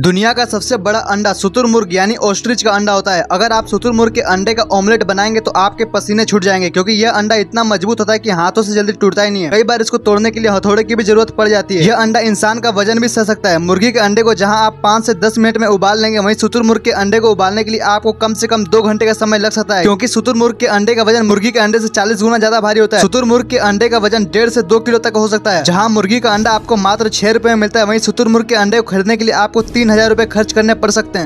दुनिया का सबसे बड़ा अंडा शुतुरमुर्ग यानी ऑस्ट्रिच का अंडा होता है। अगर आप शुतुरमुर्ग के अंडे का ऑमलेट बनाएंगे तो आपके पसीने छूट जाएंगे, क्योंकि यह अंडा इतना मजबूत होता है कि हाथों से जल्दी टूटता ही नहीं है। कई बार इसको तोड़ने के लिए हथौड़े की भी जरूरत पड़ जाती है। यह अंडा इंसान का वजन भी सह सकता है। मुर्गी के अंडे को जहाँ आप 5 से 10 मिनट में उबाल लेंगे, वहीं शुतुरमुर्ग के अंडे को उबालने के लिए आपको कम से कम 2 घंटे का समय लग सकता है, क्योंकि शुतुरमुर्ग के अंडे का वजन मुर्गी के अंडे से 40 गुना ज्यादा भारी होता है। शुतुरमुर्ग के अंडे का वजन 1.5 से 2 किलो तक हो सकता है। जहाँ मुर्गी का अंडा आपको मात्र 6 रुपए में मिलता है, वहीं शुतुरमुर्ग के अंडे को खरीदने के लिए आपको 3,000 रुपए खर्च करने पड़ सकते हैं।